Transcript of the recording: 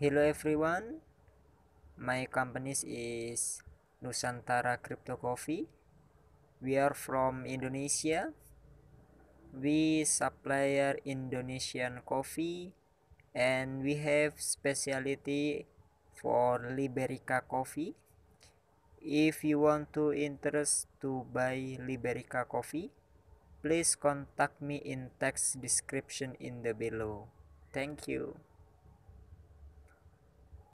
Hello everyone, my company is Nusantara Crypto Coffee. We are from Indonesia. We supply Indonesian coffee and we have specialty for Liberica coffee. If you want to interest to buy Liberica coffee, please contact me in text description in the below. Thank you.